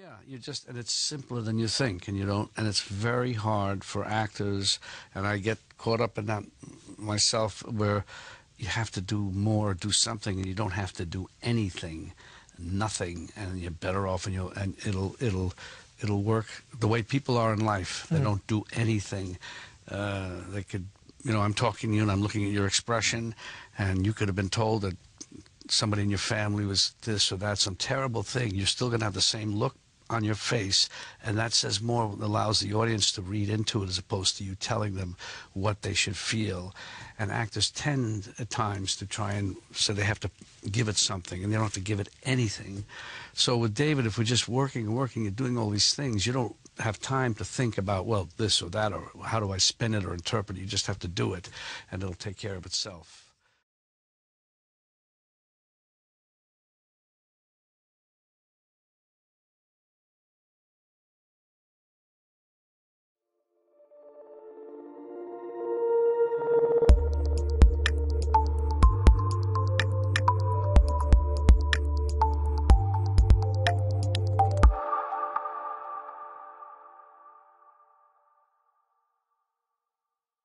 Yeah, and it's simpler than you think, and it's very hard for actors, and I get caught up in that myself, where you have to do more, do something, and you don't have to do anything, nothing, and you're better off, and it'll work. The way people are in life, they don't do anything. They could, I'm talking to you, and I'm looking at your expression, and you could have been told that somebody in your family was this or that, some terrible thing. You're still going to have the same look on your face, and that says more, allows the audience to read into it as opposed to you telling them what they should feel. And actors tend at times to try and so they have to give it something, and they don't have to give it anything. So with David, if we're just working and working and doing all these things, you don't have time to think about, well, this or that, or how do I spin it or interpret it. You just have to do it, and it'll take care of itself.